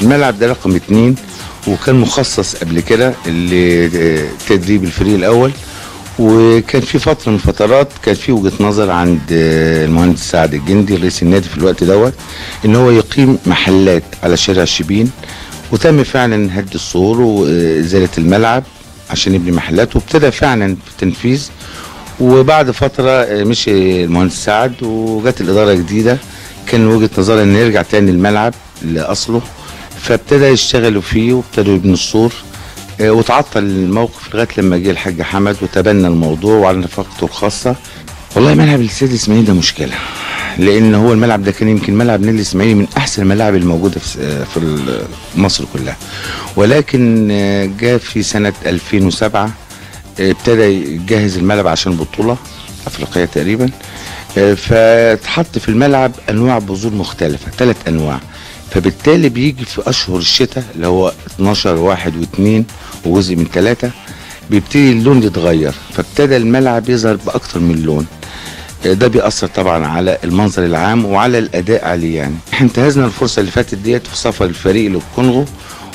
الملعب ده رقم 2 وكان مخصص قبل كده لتدريب الفريق الاول، وكان في فتره من الفترات كان في وجهه نظر عند المهندس سعد الجندي رئيس النادي في الوقت دوت ان هو يقيم محلات على شارع الشبين، وتم فعلا هد الصور وازاله الملعب عشان يبني محلات، وابتدى فعلا في التنفيذ. وبعد فتره مشي المهندس سعد وجت الاداره الجديده، كان وجهه نظرها ان يرجع تاني الملعب لاصله، فابتدى يشتغلوا فيه وابتدوا يبنوا السور، وتعطل الموقف لغايه لما جه الحاج حمد وتبنى الموضوع وعلى نفقته الخاصه. والله ملعب الاستاد الاسماعيلي ده مشكله، لان هو الملعب ده كان يمكن ملعب نادي الاسماعيلي من احسن الملاعب الموجوده في مصر كلها، ولكن جاء في سنه 2007 ابتدى يجهز الملعب عشان بطوله افريقيه تقريبا، فتحط في الملعب انواع بذور مختلفه، 3 انواع، فبالتالي بيجي في اشهر الشتاء اللي هو 12 و1 و2 وجزء من 3 بيبتدي اللون يتغير، فابتدى الملعب يظهر باكتر من لون. ده بيأثر طبعا على المنظر العام وعلى الاداء عليه. يعني احنا انتهزنا الفرصه اللي فاتت ديت في سفر الفريق للكونغو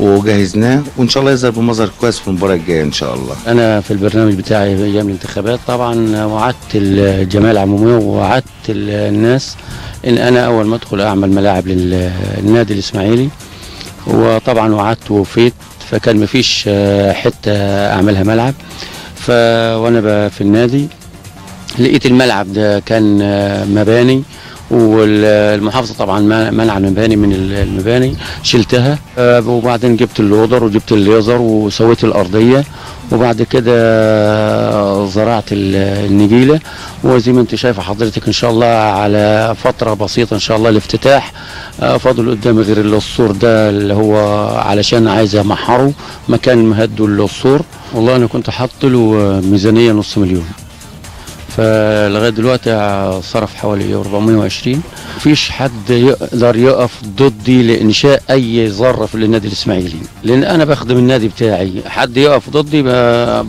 وجهزناه، وان شاء الله يظهر بمظهر كويس في المباراه الجايه ان شاء الله. انا في البرنامج بتاعي ايام الانتخابات طبعا وعدت الجمعيه العموميه ووعدت الناس ان انا اول ما ادخل اعمل ملاعب للنادي الاسماعيلي، وطبعا وعدت ووفيت، فكان مفيش حته اعملها ملعب. وانا في النادي لقيت الملعب ده كان مباني، والمحافظه طبعا منع المباني من المباني، شلتها وبعدين جبت اللودر وجبت الليزر وسويت الارضيه، وبعد كده زرعت النجيله، وزي ما انت شايفه حضرتك ان شاء الله على فتره بسيطه ان شاء الله الافتتاح. فاضل قدامي غير السور ده اللي هو علشان عايز امحره مكان مهده للسور. والله انا كنت حاطط له ميزانيه نص مليون، فلغايه دلوقتي صرف حوالي 420. مفيش حد يقدر يقف ضدي لانشاء اي ذره في النادي الاسماعيلي، لان انا بخدم النادي بتاعي. حد يقف ضدي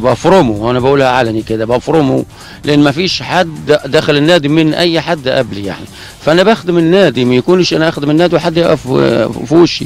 بفرمه، وانا بقولها علني كده بفرمه، لان مفيش حد دخل النادي من اي حد قبلي يعني، فانا بخدم النادي، ما يكونش انا اخدم النادي وحد يقف في وشي.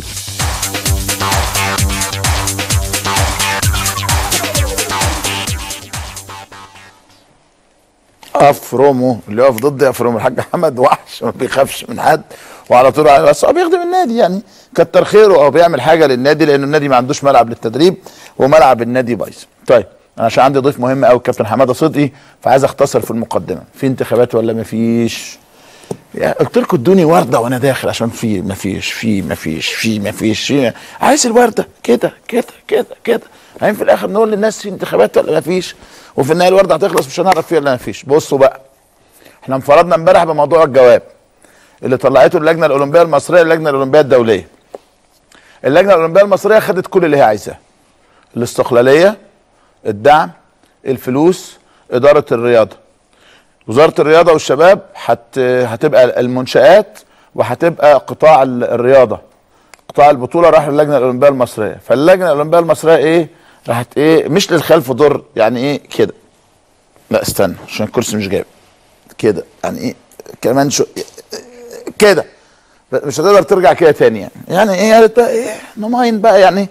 افرمه اللي يقف ضدي، افرمه. الحاج حمد وحش ما بيخافش من حد وعلى طول، بس هو بيخدم النادي يعني كتر خيره، او بيعمل حاجه للنادي، لان النادي ما عندوش ملعب للتدريب وملعب النادي بايظ. طيب انا عشان عندي ضيف مهم قوي الكابتن حماده صدقي، فعايز اختصر في المقدمه. في انتخابات ولا ما فيش؟ يعني قلت لكم ادوني ورده وانا داخل، عشان في ما فيش في ما فيش في ما فيش في، عايز الورده كده كده كده كده، يعني في الاخر نقول للناس في انتخابات ولا ما فيش، وفي النهايه الورده هتخلص مش هنعرف فيها اللي ما فيش. بصوا بقى، احنا انفردنا امبارح بموضوع الجواب اللي طلعته اللجنه الاولمبيه المصريه، اللجنه الاولمبيه الدوليه. اللجنه الاولمبيه المصريه خدت كل اللي هي عايزاه: الاستقلاليه، الدعم، الفلوس، اداره الرياضه. وزاره الرياضه والشباب هتبقى المنشات، وهتبقى قطاع الرياضه، قطاع البطوله راح للجنه الاولمبيه المصريه. فاللجنه الاولمبيه المصريه ايه؟ راحت ايه؟ مش للخلف ضر، يعني ايه كده؟ لا استنى عشان الكرسي مش جايب كده، يعني ايه كمان شو كده؟ مش هتقدر ترجع كده تاني يعني. يعني ايه قالت بقى ايه؟ نماين بقى يعني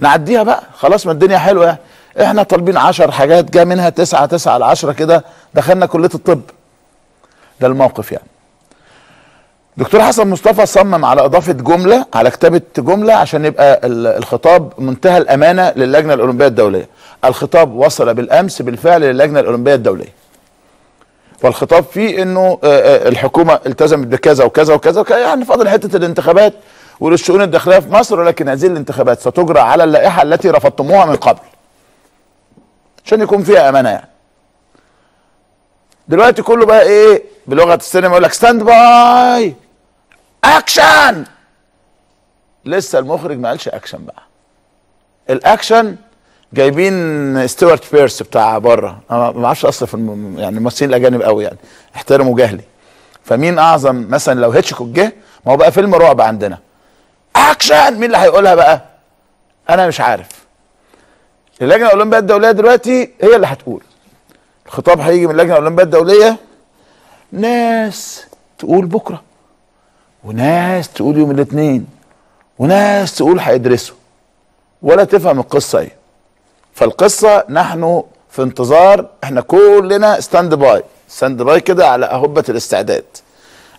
نعديها بقى خلاص، ما الدنيا حلوه يعني. احنا طالبين 10 حاجات، جا منها 9 ل10 كده دخلنا كليه الطب. ده الموقف يعني. دكتور حسن مصطفى صمم على اضافه جمله، على كتابه جمله عشان يبقى الخطاب منتهى الامانه للجنه الاولمبيه الدوليه. الخطاب وصل بالامس بالفعل للجنه الاولمبيه الدوليه، والخطاب فيه انه الحكومه التزمت بكذا وكذا وكذا، يعني فاضل حته الانتخابات والشؤون الداخليه في مصر، ولكن هذه الانتخابات ستجرى على اللائحه التي رفضتموها من قبل عشان يكون فيها امانه يعني. دلوقتي كله بقى ايه بلغه السينما يقول لك ستاند باي اكشن. لسه المخرج ما قالش اكشن بقى. الاكشن جايبين ستيوارت بيرس بتاع بره، انا ما اعرفش اصلا في يعني الممثلين الاجانب قوي يعني، احترموا جهلي. فمين اعظم مثلا لو هيتشكوك جه ما هو بقى فيلم رعب عندنا. اكشن، مين اللي هيقولها بقى؟ انا مش عارف. اللجنه الاولمبيه الدوليه دلوقتي هي اللي هتقول. الخطاب هيجي من اللجنه الاولمبيه الدوليه، ناس تقول بكره، وناس تقول يوم الاثنين، وناس تقول هيدرسوا، ولا تفهم القصه ايه. فالقصه نحن في انتظار، احنا كلنا ستاند باي، ستاند باي كده على اهبه الاستعداد.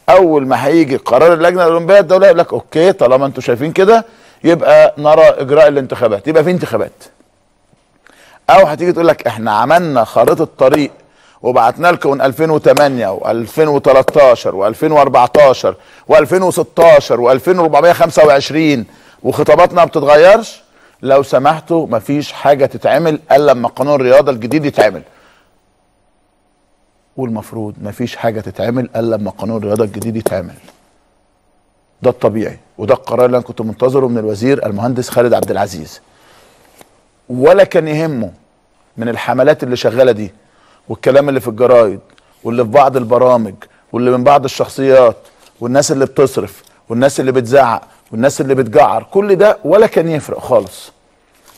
اول ما هيجي قرار اللجنه الاولمبيه الدوليه يقول لك اوكي طالما انتم شايفين كده يبقى نرى اجراء الانتخابات، يبقى في انتخابات. او هتيجي تقول لك احنا عملنا خريطه الطريق وبعتنا لكم 2008 و2013 و2014 و2016 و2425 وخطاباتنا ما بتتغيرش. لو سمحتوا مفيش حاجه تتعمل الا لما قانون الرياضه الجديد يتعمل. والمفروض مفيش حاجه تتعمل الا لما قانون الرياضه الجديد يتعمل. ده الطبيعي وده القرار اللي انا كنت منتظره من الوزير المهندس خالد عبد العزيز. ولا كان يهمه من الحملات اللي شغاله دي والكلام اللي في الجرايد واللي في بعض البرامج واللي من بعض الشخصيات والناس اللي بتصرف والناس اللي بتزعق والناس اللي بتجعر، كل ده ولا كان يفرق خالص.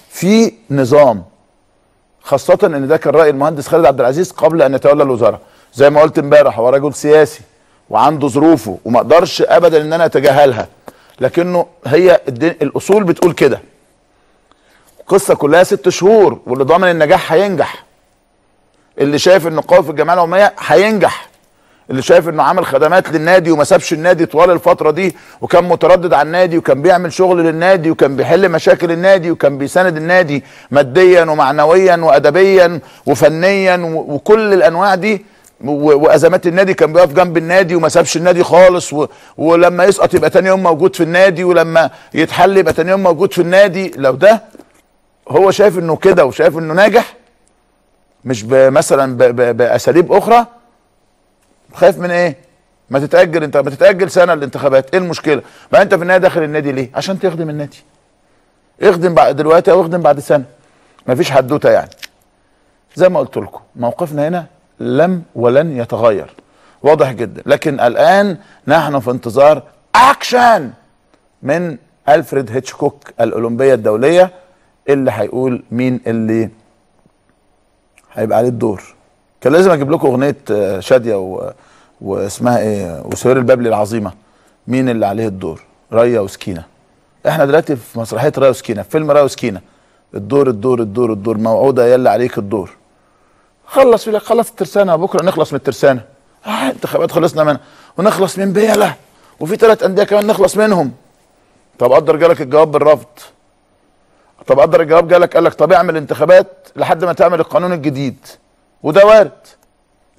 في نظام، خاصة ان ده كان رأي المهندس خالد عبد العزيز قبل ان يتولى الوزارة. زي ما قلت امبارح، هو راجل سياسي وعنده ظروفه وما اقدرش ابدا ان انا اتجاهلها، لكنه هي الاصول بتقول كده. القصة كلها 6 شهور، واللي ضامن النجاح هينجح. اللي شايف انه قوي في الجمعيه العموميه هينجح. اللي شايف انه عمل خدمات للنادي وما سابش النادي طوال الفتره دي، وكان متردد على النادي وكان بيعمل شغل للنادي وكان بيحل مشاكل النادي وكان بيساند النادي ماديا ومعنويا وادبيا وفنيا وكل الانواع دي، وازمات النادي كان بيقف جنب النادي وما سابش النادي خالص، ولما يسقط يبقى تاني يوم موجود في النادي، ولما يتحل يبقى تاني يوم موجود في النادي. لو ده هو شايف انه كده وشايف انه ناجح مش مثلا باساليب اخرى، خايف من ايه؟ ما تتاجل، انت ما تتاجل سنه الانتخابات، ايه المشكله؟ ما انت في النهايه داخل النادي ليه؟ عشان تخدم النادي. اخدم بعد دلوقتي او اخدم بعد سنه، مفيش حدوته يعني. زي ما قلت لكم موقفنا هنا لم ولن يتغير، واضح جدا. لكن الان نحن في انتظار اكشن من ألفريد هيتشكوك الاولمبيه الدوليه، اللي هيقول مين اللي هيبقى عليه الدور. كان لازم اجيب لكم اغنيه شاديه واسمها ايه وسهير البابلي العظيمه، مين اللي عليه الدور، ريا وسكينه. احنا دلوقتي في مسرحيه ريا وسكينه، في فيلم ريا وسكينه، الدور الدور الدور الدور، موعوده يلا عليك الدور. خلص يقول لك خلص الترسانه، بكره نخلص من الترسانه، انتخابات خلصنا منها، ونخلص من بيله، وفي 3 انديه كمان نخلص منهم. طب قدر جالك الجواب بالرفض، طب قدر الجواب جالك قال لك طب اعمل انتخابات لحد ما تعمل القانون الجديد، وده وارد.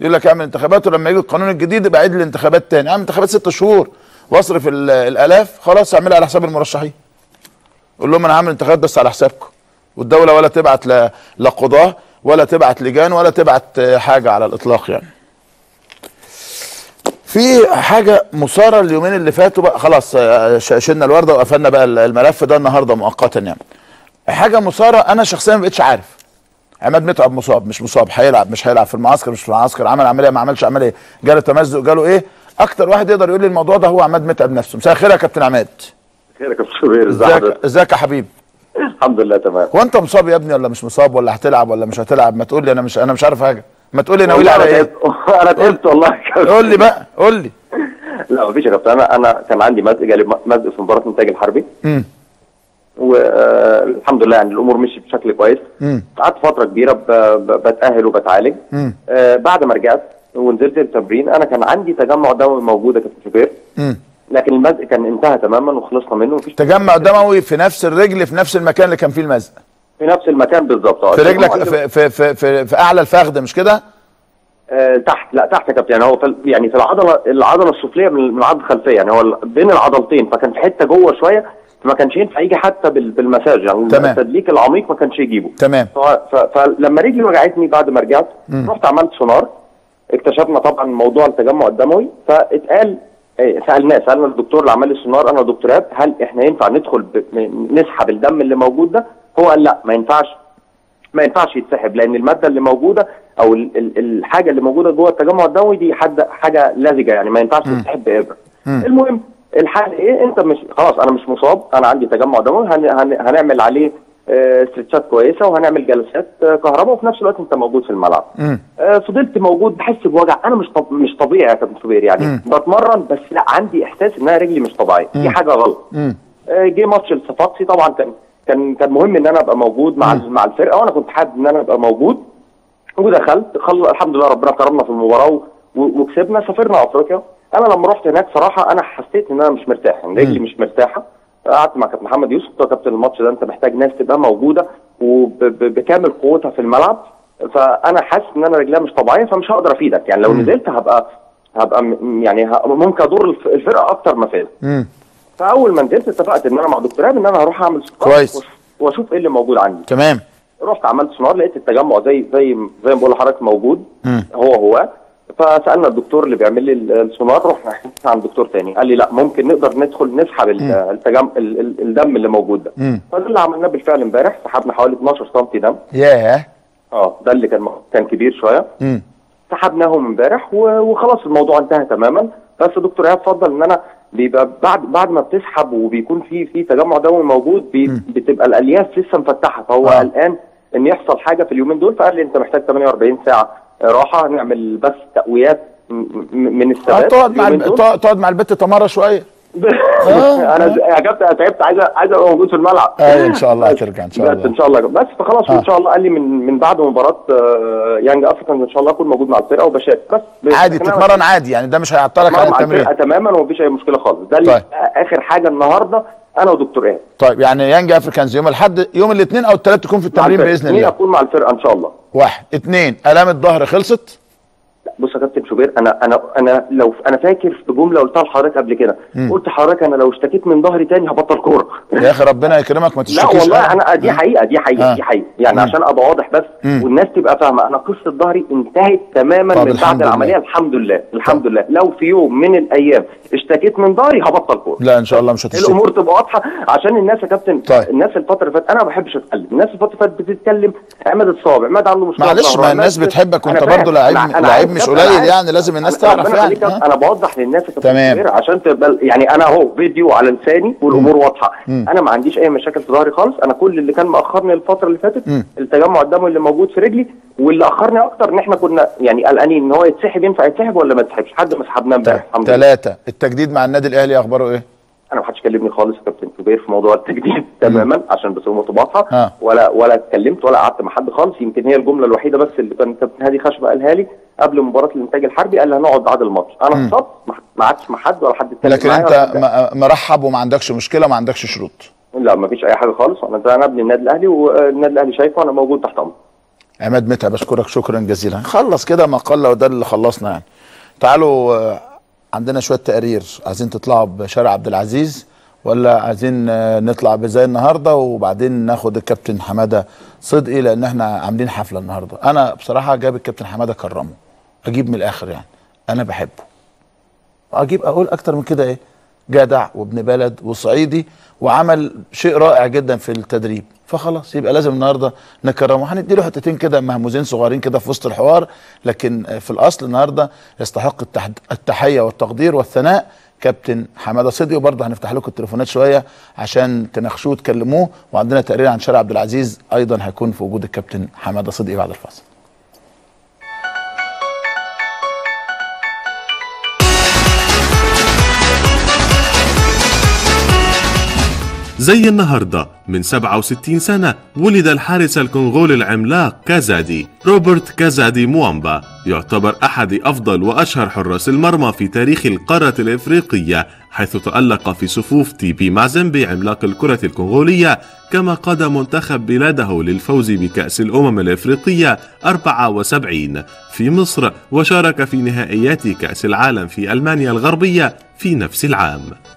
يقول لك اعمل انتخابات ولما يجي القانون الجديد يبقى عيد الانتخابات تاني، اعمل انتخابات 6 شهور واصرف الالاف، خلاص اعملها على حساب المرشحين. قول لهم انا هعمل انتخابات بس على حسابكم، والدوله ولا تبعت لا قضاه ولا تبعت لجان ولا تبعت حاجه على الاطلاق يعني. في حاجه مثاره اليومين اللي فاتوا بقى، خلاص شلنا الورده وقفلنا بقى الملف ده النهارده مؤقتا يعني. حاجه مثاره انا شخصيا ما بقتش عارف، عماد متعب مصاب مش مصاب، هيلعب مش هيلعب، في المعسكر مش في المعسكر، عمل عمليه ما عملش عمليه، جاله تمزق جاله ايه. اكتر واحد يقدر يقول لي الموضوع ده هو عماد متعب نفسه. مساء الخير يا كابتن عماد. خير يا كابتن شوبير، ازيك يا حبيبي؟ الحمد لله تمام. هو انت مصاب يا ابني ولا مش مصاب، ولا هتلعب ولا مش هتلعب؟ ما تقول لي، انا مش عارف حاجه، ما تقول لي ناوي على ايه. انا تعبت والله يا كابتن، قول لي بقى قول لي. لا مفيش يا كابتن، انا كان عندي مزق في مباراه الانتاج الحربي، والحمد لله يعني الامور مشيت بشكل كويس. قعدت فتره كبيره بتاهل وبتعالج. بعد ما رجعت ونزلت التمرين انا كان عندي تجمع دموي موجود يا كابتن شوبير، لكن المزق كان انتهى تماما وخلصنا منه. مفيش تجمع دموي في نفس الرجل، في نفس المكان اللي كان فيه المزق، في نفس المكان بالظبط، في رجلك في في في, في, في اعلى الفخذ مش كده؟ تحت، لا تحت يا كابتن، يعني هو يعني في العضله السفليه من العضله الخلفيه، يعني هو بين العضلتين، فكان في حته جوه شويه ما كانش ينفع يجي حتى بالمساج، يعني التدليك العميق ما كانش يجيبه. تمام. فلما رجلي وجعتني بعد ما رجعت رحت عملت سونار، اكتشفنا طبعا موضوع التجمع الدموي، فاتقال سالنا الدكتور اللي عمل لي السونار انا والدكتور ايهاب هل احنا ينفع ندخل نسحب الدم اللي موجود ده؟ هو قال لا ما ينفعش يتسحب، لان الماده اللي موجوده او الحاجه اللي موجوده جوه التجمع الدموي دي حاجه لزجه، يعني ما ينفعش تتسحب بابره. المهم الحل ايه؟ انت مش خلاص انا مش مصاب، انا عندي تجمع دموي، هنعمل عليه استرتشات كويسه وهنعمل جلسات كهرباء، وفي نفس الوقت انت موجود في الملعب. فضلت موجود بحس بوجع، انا مش طبيعي يا كابتن شوبير، يعني بتمرن بس لا عندي احساس ان انا رجلي مش طبيعيه، في حاجه غلط. جه ماتش الصفاقسي طبعا كان مهم ان انا ابقى موجود مع الفرقه، وانا كنت حابب ان انا ابقى موجود ودخلت خلص الحمد لله ربنا كرمنا في المباراه وكسبنا، سافرنا افريقيا. انا لما رحت هناك صراحه انا حسيت ان انا مش مرتاح، ان رجلي مش مرتاحه. قعدت مع كابتن محمد يوسف قلت له يا كابتن الماتش ده انت محتاج ناس تبقى موجوده وبكامل قوتها في الملعب، فانا حاسس ان انا رجليها مش طبيعيه فمش هقدر افيدك، يعني لو نزلت هبقى يعني ممكن اضر الفرقه اكتر ما فادت. فاول ما نزلت اتفقت ان انا مع دكتور ان انا هروح اعمل سكوات واشوف ايه اللي موجود عندي. تمام. رحت عملت سونار، لقيت التجمع زي ما بقول لحضرتك موجود هو فسالنا الدكتور اللي بيعمل لي السونار، رحنا عند دكتور تاني قال لي لا ممكن نقدر ندخل نسحب الدم اللي موجود ده. فده اللي عملناه بالفعل امبارح، سحبنا حوالي 12 سم دم. ياه. ده اللي كان كبير شويه. سحبناهم امبارح وخلاص الموضوع انتهى تماما. بس دكتور ايهاب اتفضل ان انا بيبقى بعد ما بتسحب وبيكون في تجمع دموي موجود بتبقى الالياف لسه مفتحه، فهو قلقان ان يحصل حاجه في اليومين دول، فقال لي انت محتاج 48 ساعه راحه، نعمل بس تقويات من الثبات، تقعد مع البت تمارة شويه. انا يا كابتن تعبت، عايز ابقى موجود في الملعب. ان شاء الله هترجع ان شاء الله، ان شاء الله بس. فخلاص ان شاء الله قال لي من بعد مباراه يانج افريكانز ان شاء الله اكون موجود مع الفرقه وبشارك بس عادي تتمرن عادي، يعني ده مش هيعطلك عن التمرين تماما ومفيش اي مشكله خالص. ده طيب. اخر حاجه النهارده انا ودكتور ايهاب. طيب يعني يانج افريكانز يوم الاحد، يوم الاثنين او الثلاث تكون في التمرين باذن الله، اكون مع الفرقه ان شاء الله. 1 2 الام الظهر خلصت. بص يا كابتن شوبير، انا لو انا فاكر في جمله قلتها لحضرتك قبل كده، قلت لحضرتك انا لو اشتكيت من ظهري تاني هبطل كوره. يا اخي ربنا يكرمك ما تشتكيش. لا والله انا دي حقيقه يعني عشان ابقى واضح بس والناس تبقى فاهمه، انا قصه ظهري انتهت تماما من بعد العمليه الحمد لله. الحمد لله لو في يوم من الايام اشتكيت من ظهري هبطل كوره. لا ان شاء الله مش هتشتكي، الامور تبقى واضحه عشان الناس يا كابتن. طيب. الناس الفتره اللي فاتت انا ما بحبش اتكلم، الناس الفتره اللي فاتت بتتكلم عماد الصابع، عماد عنده مشكله معلش، ما الناس بتحبك وانت برضه لعيب مش قليل، يعني لازم الناس تعرف يعني. انا بوضح للناس تمام عشان تبقى يعني انا اهو فيديو على لساني والامور واضحه. انا ما عنديش اي مشاكل في ظهري خالص، انا كل اللي كان مأخرني الفتره اللي فاتت التجمع الدموي اللي موجود في رجلي، واللي اخرني اكتر ان احنا كنا يعني قلقانين ان هو يتسحب، ينفع يتسحب ولا ما يتسحبش، لحد ما سحبناه امبارح الحمد لله. 3 التجديد مع النادي الاهلي اخباره ايه؟ انا ما حدش كلمني خالص يا كابتن شوبير في موضوع التجديد تماما عشان بس امور واضحه، ولا اتكلمت ولا قعدت مع حد خالص. يمكن هي الجمله الوحيده بس اللي كان كابتن هادي خشبه قالها لي قبل مباراه الانتاج الحربي، قال لي هنقعد بعد الماتش. انا اتصبت ما قعدتش مع حد ولا حد اتكلم معايا، لكن انت مرحب وما عندكش مشكله وما عندكش شروط؟ لا ما فيش اي حاجه خالص، انا ابني النادي الاهلي والنادي الاهلي شايفه، انا موجود تحت امره. عماد متعب بشكرك شكرا جزيلا. خلص كده مقاله وده اللي خلصنا يعني. تعالوا عندنا شويه تقارير، عايزين تطلعوا بشارع عبد العزيز ولا عايزين نطلع بزي النهارده وبعدين ناخد الكابتن حماده صدقي، لان احنا عاملين حفله النهارده. انا بصراحه جايب الكابتن حماده كرمه، اجيب من الاخر يعني انا بحبه، اجيب اقول اكتر من كده ايه؟ جدع وابن بلد وصعيدي وعمل شيء رائع جدا في التدريب، فخلاص يبقى لازم النهارده نكرمه. هندي له حتتين كده مهموزين صغيرين كده في وسط الحوار، لكن في الاصل النهارده يستحق التحيه والتقدير والثناء كابتن حماده صدقي. وبرضه هنفتح لكم التليفونات شويه عشان تناقشوه وتكلموه، وعندنا تقرير عن شارع عبد العزيز ايضا هيكون في وجود الكابتن حماده صدقي بعد الفاصل. زي النهارده من 67 سنة ولد الحارس الكونغولي العملاق كازادي روبرت كازادي موامبا، يعتبر أحد أفضل وأشهر حراس المرمى في تاريخ القارة الإفريقية، حيث تألق في صفوف تي بي معزنبي عملاق الكرة الكونغولية، كما قاد منتخب بلاده للفوز بكأس الأمم الإفريقية 74 في مصر، وشارك في نهائيات كأس العالم في ألمانيا الغربية في نفس العام.